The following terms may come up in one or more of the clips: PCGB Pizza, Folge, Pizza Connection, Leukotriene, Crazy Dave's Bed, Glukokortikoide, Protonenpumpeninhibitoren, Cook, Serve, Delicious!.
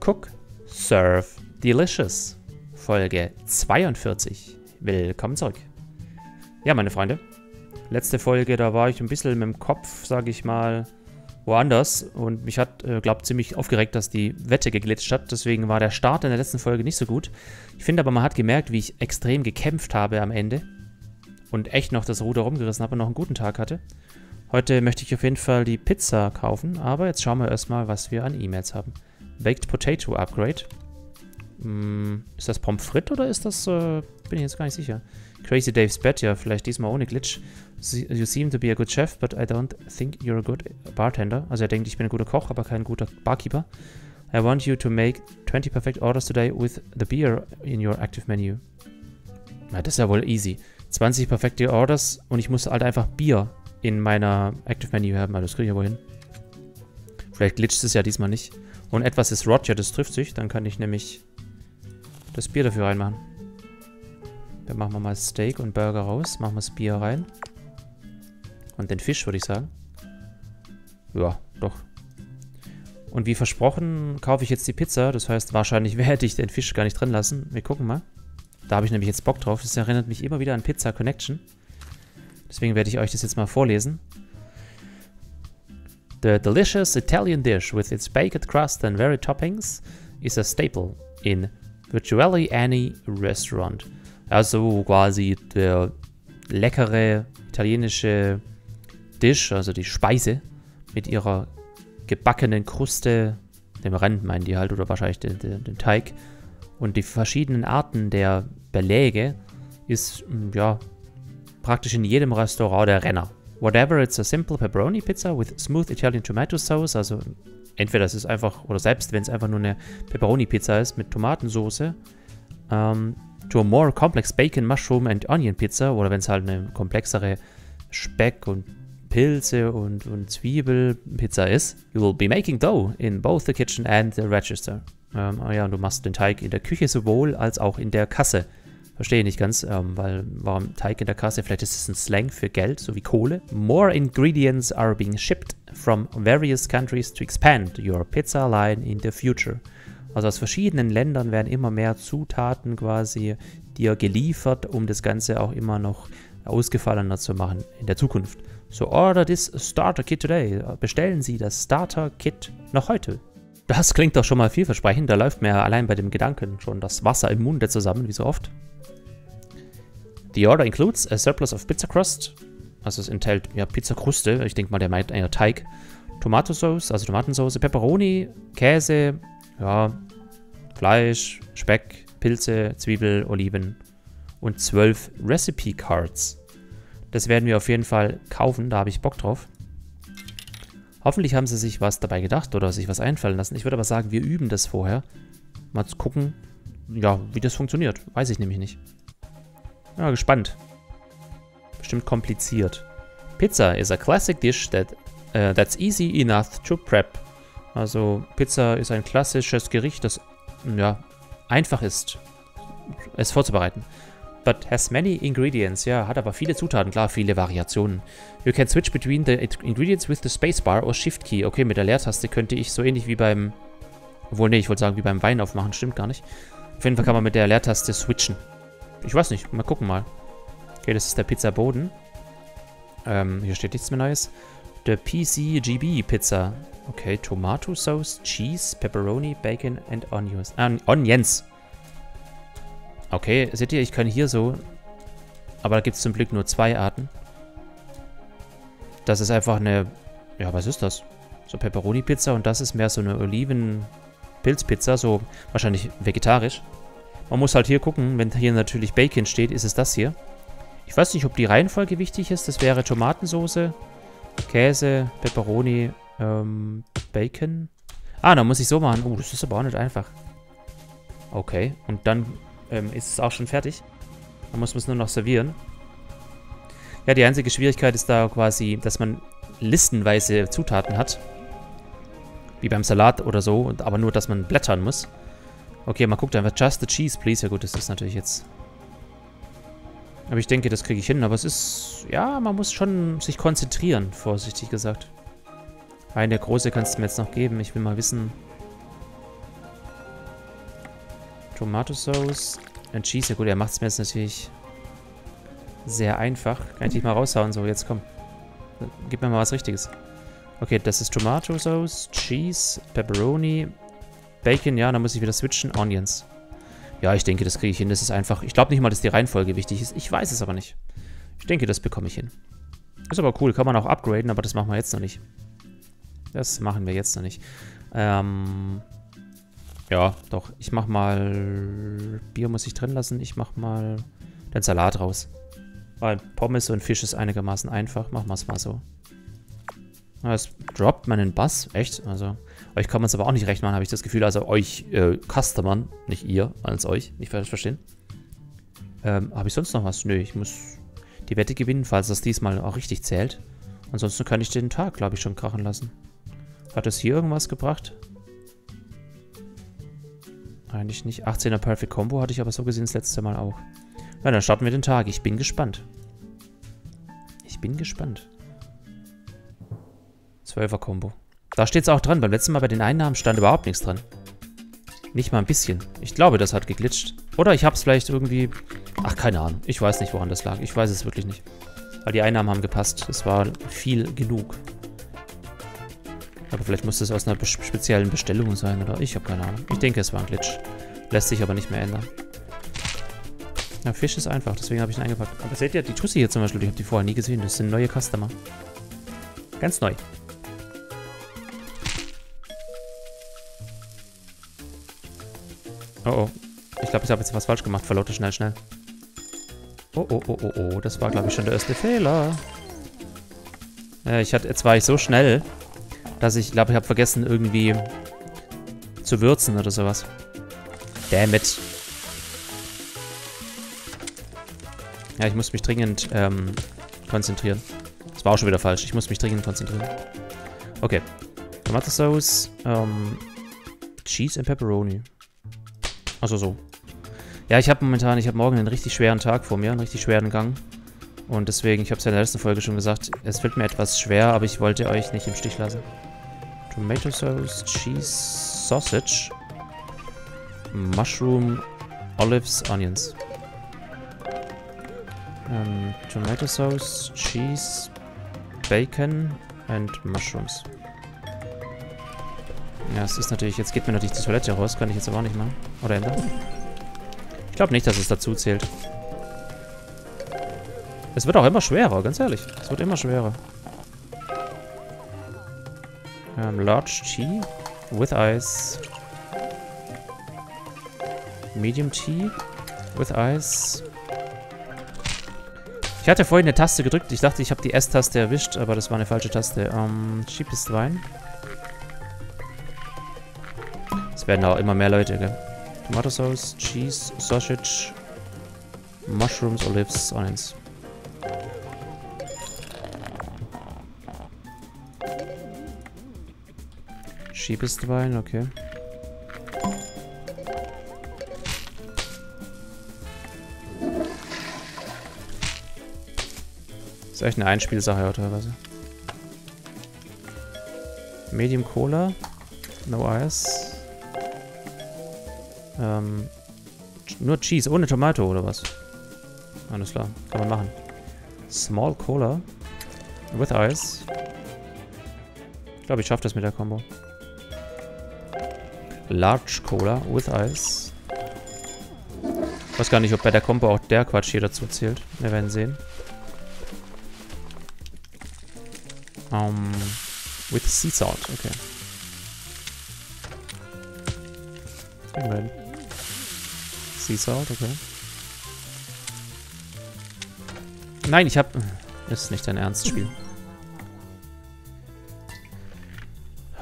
Cook, Serve, Delicious! Folge 42. Willkommen zurück. Ja, meine Freunde, letzte Folge, da war ich ein bisschen mit dem Kopf, sage ich mal, woanders. Und mich hat, glaube ich, ziemlich aufgeregt, dass die Wette geglitscht hat. Deswegen war der Start in der letzten Folge nicht so gut. Ich finde aber, man hat gemerkt, wie ich extrem gekämpft habe am Ende. Und echt noch das Ruder rumgerissen habe und noch einen guten Tag hatte. Heute möchte ich auf jeden Fall die Pizza kaufen. Aber jetzt schauen wir erstmal, was wir an E-Mails haben. Baked Potato Upgrade. Ist das Pommes frites oder ist das... bin ich jetzt gar nicht sicher. Crazy Dave's Bed, ja, vielleicht diesmal ohne Glitch. You seem to be a good chef, but I don't think you're a good bartender. Also er denkt, ich bin ein guter Koch, aber kein guter Barkeeper. I want you to make 20 perfect orders today with the beer in your active menu. Na, das ist ja wohl easy. 20 perfekte Orders und ich muss halt einfach Bier in meiner active menu haben. Also das kriege ich ja wohl hin. Vielleicht glitcht es ja diesmal nicht. Und etwas ist Roger, das trifft sich. Dann kann ich nämlich das Bier dafür reinmachen. Dann machen wir mal Steak und Burger raus. Machen wir das Bier rein. Und den Fisch, würde ich sagen. Ja, doch. Und wie versprochen, kaufe ich jetzt die Pizza. Das heißt, wahrscheinlich werde ich den Fisch gar nicht drin lassen. Wir gucken mal. Da habe ich nämlich jetzt Bock drauf. Das erinnert mich immer wieder an Pizza Connection. Deswegen werde ich euch das jetzt mal vorlesen. The delicious Italian dish with its baked crust and varied toppings is a staple in virtually any restaurant. Also quasi der leckere italienische Dish, also die Speise mit ihrer gebackenen Kruste, dem Rand meinen die halt oder wahrscheinlich den Teig und die verschiedenen Arten der Beläge ist ja praktisch in jedem Restaurant der Renner. Whatever, it's a simple pepperoni pizza with smooth Italian tomato sauce, also entweder es ist einfach, oder selbst wenn es einfach nur eine pepperoni pizza ist mit Tomatensoße, to a more complex bacon, mushroom and onion pizza, oder wenn es halt eine komplexere Speck und Pilze und Zwiebelpizza ist. You will be making dough in both the kitchen and the register. Oh ja, und du machst den Teig in der Küche sowohl als auch in der Kasse. Verstehe nicht ganz, weil warum Teig in der Kasse? Vielleicht ist es ein Slang für Geld, so wie Kohle. More ingredients are being shipped from various countries to expand your pizza line in the future. Also aus verschiedenen Ländern werden immer mehr Zutaten quasi dir geliefert, um das Ganze auch immer noch ausgefallener zu machen in der Zukunft. So order this starter kit today. Bestellen Sie das Starter Kit noch heute. Das klingt doch schon mal vielversprechend. Da läuft mir allein bei dem Gedanken schon das Wasser im Munde zusammen, wie so oft. The order includes a surplus of pizza crust. Also es enthält ja Pizzakruste. Ich denke mal, der meint eher Teig. Tomatensauce, also Tomatensauce, Pepperoni, Käse, ja, Fleisch, Speck, Pilze, Zwiebel, Oliven und 12 Recipe Cards. Das werden wir auf jeden Fall kaufen, da habe ich Bock drauf. Hoffentlich haben sie sich was dabei gedacht oder sich was einfallen lassen. Ich würde aber sagen, wir üben das vorher. Mal zu gucken, ja, wie das funktioniert. Weiß ich nämlich nicht. Ja, gespannt. Bestimmt kompliziert. Pizza is a classic dish that's easy enough to prep. Also Pizza ist ein klassisches Gericht, das ja, einfach ist, es vorzubereiten. But has many ingredients, ja, hat aber viele Zutaten, klar, viele Variationen. You can switch between the ingredients with the spacebar or shift key. Okay, mit der Leertaste könnte ich so ähnlich wie beim, obwohl nee, ich wollte sagen wie beim Wein aufmachen, stimmt gar nicht. Auf jeden Fall kann man mit der Leertaste switchen. Ich weiß nicht, mal gucken mal. Okay, das ist der Pizzaboden. Hier steht nichts mehr Neues. The PCGB Pizza. Okay, Tomato Sauce, Cheese, Pepperoni, Bacon and Onions. Onions. Okay, seht ihr, ich kann hier so... Aber da gibt es zum Glück nur zwei Arten. Das ist einfach eine... Ja, was ist das? So Pepperoni-Pizza und das ist mehr so eine Oliven-Pilz-Pizza. So wahrscheinlich vegetarisch. Man muss halt hier gucken, wenn hier natürlich Bacon steht, ist es das hier. Ich weiß nicht, ob die Reihenfolge wichtig ist. Das wäre Tomatensoße, Käse, Pepperoni, Bacon. Ah, dann muss ich so machen. Oh, das ist aber auch nicht einfach. Okay, und dann ist es auch schon fertig. Dann muss man es nur noch servieren. Ja, die einzige Schwierigkeit ist da quasi, dass man listenweise Zutaten hat. Wie beim Salat oder so, aber nur, dass man blättern muss. Okay, man guckt einfach. Just the cheese, please. Ja gut, das ist natürlich jetzt... Aber ich denke, das kriege ich hin. Aber es ist... Ja, man muss schon sich konzentrieren, vorsichtig gesagt. Eine große kannst du mir jetzt noch geben. Ich will mal wissen... Tomatosauce und Cheese. Ja gut, er macht es mir jetzt natürlich sehr einfach. Kann ich dich mal raushauen? So, jetzt komm. Gib mir mal was Richtiges. Okay, das ist Tomatosauce, Cheese, Pepperoni, Bacon, ja, dann muss ich wieder switchen, Onions. Ja, ich denke, das kriege ich hin. Das ist einfach. Ich glaube nicht mal, dass die Reihenfolge wichtig ist. Ich weiß es aber nicht. Ich denke, das bekomme ich hin. Ist aber cool. Kann man auch upgraden, aber das machen wir jetzt noch nicht. Das machen wir jetzt noch nicht. Ja, doch. Ich mach mal. Bier muss ich drin lassen. Ich mach mal den Salat raus. Weil Pommes und Fisch ist einigermaßen einfach. Machen wir es mal so. Das droppt man in Bass. Echt? Also. Euch kann man es aber auch nicht recht machen, habe ich das Gefühl. Also euch, Customern, nicht ihr, als euch. Nicht falsch verstehen. Habe ich sonst noch was? Nö, ich muss die Wette gewinnen, falls das diesmal auch richtig zählt. Ansonsten kann ich den Tag, glaube ich, schon krachen lassen. Hat das hier irgendwas gebracht? Eigentlich nicht. 18er Perfect Combo hatte ich aber so gesehen das letzte Mal auch. Na, dann starten wir den Tag. Ich bin gespannt. Ich bin gespannt. 12er Combo. Da steht es auch dran. Beim letzten Mal bei den Einnahmen stand überhaupt nichts dran. Nicht mal ein bisschen. Ich glaube, das hat geglitscht. Oder ich habe es vielleicht irgendwie... Ach, keine Ahnung. Ich weiß nicht, woran das lag. Ich weiß es wirklich nicht. Weil die Einnahmen haben gepasst. Es war viel genug. Aber vielleicht muss das aus einer speziellen Bestellung sein, oder? Ich habe keine Ahnung. Ich denke, es war ein Glitch. Lässt sich aber nicht mehr ändern. Ja, Fisch ist einfach. Deswegen habe ich ihn eingepackt. Aber seht ihr, die Tussi hier zum Beispiel, ich habe die vorher nie gesehen. Das sind neue Customer. Ganz neu. Oh, oh. Ich glaube, ich habe jetzt was falsch gemacht. Verlaute schnell, schnell. Oh, oh, oh, oh, oh. Das war, glaube ich, schon der erste Fehler. Jetzt war ich so schnell, dass ich glaube, ich habe vergessen, irgendwie zu würzen oder sowas. Damn it. Ja, ich muss mich dringend konzentrieren. Das war auch schon wieder falsch. Ich muss mich dringend konzentrieren. Okay. Tomatensauce, Cheese und Pepperoni. Also so. Ja, ich habe morgen einen richtig schweren Tag vor mir, einen richtig schweren Gang. Und deswegen, ich habe es ja in der letzten Folge schon gesagt, es fällt mir etwas schwer, aber ich wollte euch nicht im Stich lassen. Tomato Sauce, Cheese, Sausage, Mushroom, Olives, Onions. Tomato Sauce, Cheese, Bacon and Mushrooms. Ja, es ist natürlich, jetzt geht mir natürlich die Toilette raus, kann ich jetzt aber auch nicht machen. Oder ändern? Ich glaube nicht, dass es dazu zählt. Es wird auch immer schwerer, ganz ehrlich. Es wird immer schwerer. Large Tea with Ice. Medium Tea with Ice. Ich hatte vorhin eine Taste gedrückt. Ich dachte, ich habe die S-Taste erwischt, aber das war eine falsche Taste. Cheapest Wein. Werden auch immer mehr Leute, gell? Tomatosauce, Cheese, Sausage, Mushrooms, Olives, Onions. Cheapest Wein, okay. Ist echt eine Einspielsache ja teilweise. Medium Cola, no Ice. Nur Cheese, ohne Tomato oder was? Alles klar, kann man machen. Small Cola with Ice. Ich glaube, ich schaffe das mit der Combo. Large Cola with Ice. Ich weiß gar nicht, ob bei der Combo auch der Quatsch hier dazu zählt. Wir werden sehen. With Sea Salt, okay. Sea Salt, okay. Nein, ich hab... Ist nicht dein Ernst, Spiel.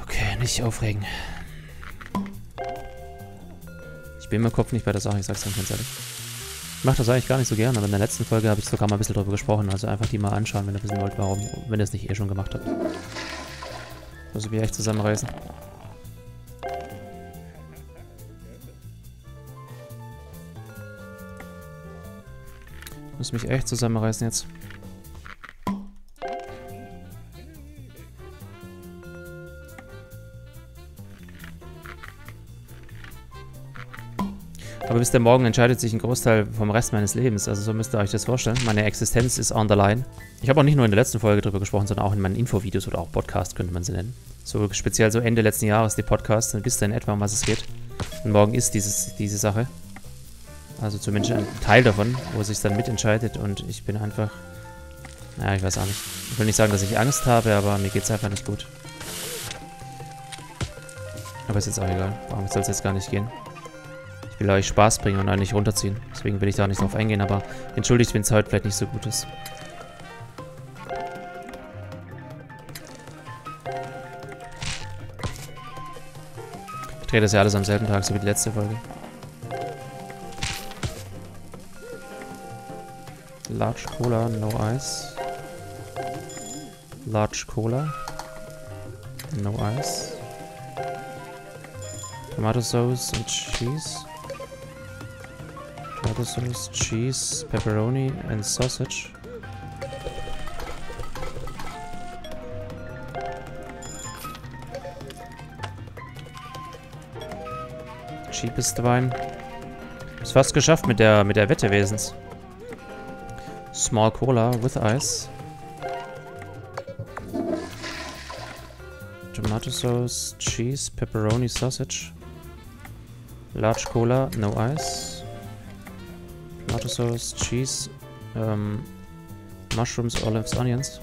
Okay, nicht aufregen. Ich bin im Kopf nicht bei der Sache, ich sag's dann ganz ehrlich. Ich mach das eigentlich gar nicht so gern, aber in der letzten Folge habe ich sogar mal ein bisschen drüber gesprochen. Also einfach die mal anschauen, wenn ihr wissen wollt, warum, wenn ihr es nicht eh schon gemacht habt. Muss ich mich echt zusammenreißen. Muss mich echt zusammenreißen jetzt. Aber bis der Morgen entscheidet sich ein Großteil vom Rest meines Lebens. Also so müsst ihr euch das vorstellen. Meine Existenz ist on the line. Ich habe auch nicht nur in der letzten Folge darüber gesprochen, sondern auch in meinen Infovideos oder auch Podcasts könnte man sie nennen. So speziell so Ende letzten Jahres die Podcasts. Dann wisst ihr in etwa, um was es geht. Und morgen ist diese Sache. Also zumindest ein Teil davon, wo es sich dann mitentscheidet. Und ich bin einfach... Naja, ich weiß auch nicht. Ich will nicht sagen, dass ich Angst habe, aber mir geht es einfach nicht gut. Aber ist jetzt auch egal. Warum soll es jetzt gar nicht gehen? Ich will euch Spaß bringen und euch nicht runterziehen. Deswegen will ich da nicht drauf eingehen, aber entschuldigt, wenn es heute vielleicht nicht so gut ist. Ich drehe das ja alles am selben Tag, so wie die letzte Folge. Large Cola, no ice. Large Cola, no ice. Tomato Sauce und Cheese. Tomato Sauce, Cheese, Pepperoni and Sausage. Cheapest Wein. Ist fast geschafft mit der Wette wesens. Small Cola with Ice. Tomato Sauce, Cheese, Pepperoni, Sausage. Large Cola, no ice. Tomato sauce, cheese, mushrooms, olives, onions.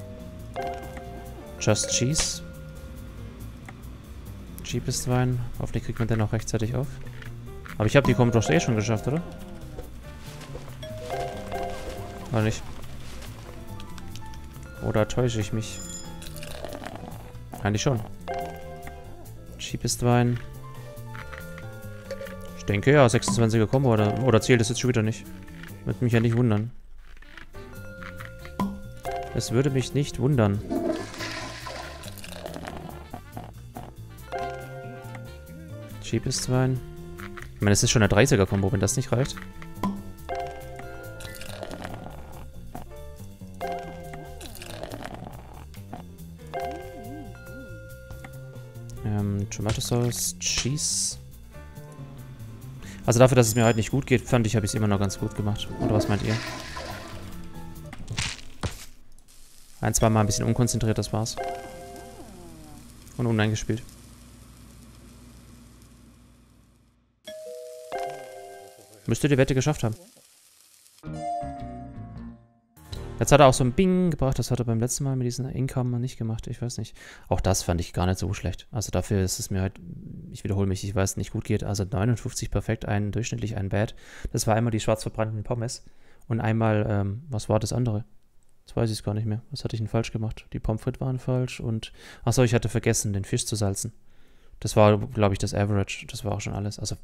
Just cheese. Cheapest Wein. Hoffentlich kriegt man den auch rechtzeitig auf. Aber ich habe die Comptoir eh schon geschafft, oder? Oder nicht? Oder täusche ich mich? Eigentlich schon. Cheapest Wein. Ich denke ja, 26er Kombo oder zählt das jetzt schon wieder nicht. Würde mich ja nicht wundern. Es würde mich nicht wundern. Cheapest Wein. Ich meine, es ist schon eine 30er Kombo, wenn das nicht reicht. Tomato Sauce, Cheese. Also dafür, dass es mir heute nicht gut geht, fand ich, habe ich es immer noch ganz gut gemacht. Oder was meint ihr? Ein, zwei Mal ein bisschen unkonzentriert, das war's. Und uneingespielt. Müsste die Wette geschafft haben. Jetzt hat er auch so ein Bing gebracht, das hat er beim letzten Mal mit diesen Income nicht gemacht, ich weiß nicht. Auch das fand ich gar nicht so schlecht. Also dafür ist es mir halt, ich wiederhole mich, ich weiß, nicht gut geht. Also 59 perfekt, einen durchschnittlich, einen bad. Das war einmal die schwarz verbrannten Pommes und einmal, was war das andere? Jetzt weiß ich es gar nicht mehr. Was hatte ich denn falsch gemacht? Die Pommes frites waren falsch und, achso, ich hatte vergessen, den Fisch zu salzen. Das war, glaube ich, das Average, das war auch schon alles. Also,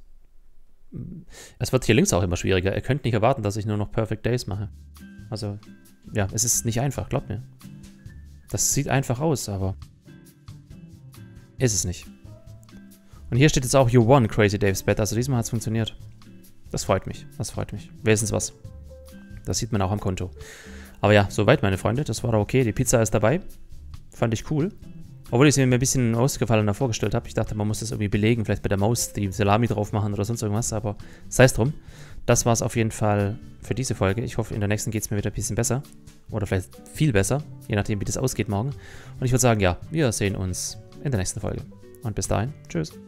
es wird hier links auch immer schwieriger. Ihr könnt nicht erwarten, dass ich nur noch Perfect Days mache. Also... Ja, es ist nicht einfach, glaubt mir. Das sieht einfach aus, aber ist es nicht. Und hier steht jetzt auch, you won, Crazy Dave's Bed. Also diesmal hat es funktioniert. Das freut mich, das freut mich. Wenigstens was. Das sieht man auch am Konto. Aber ja, soweit, meine Freunde. Das war doch okay. Die Pizza ist dabei. Fand ich cool. Obwohl ich es mir ein bisschen ausgefallener vorgestellt habe. Ich dachte, man muss das irgendwie belegen. Vielleicht bei der Maus die Salami drauf machen oder sonst irgendwas. Aber sei es drum. Das war es auf jeden Fall für diese Folge. Ich hoffe, in der nächsten geht es mir wieder ein bisschen besser. Oder vielleicht viel besser. Je nachdem, wie das ausgeht morgen. Und ich würde sagen, ja, wir sehen uns in der nächsten Folge. Und bis dahin, tschüss.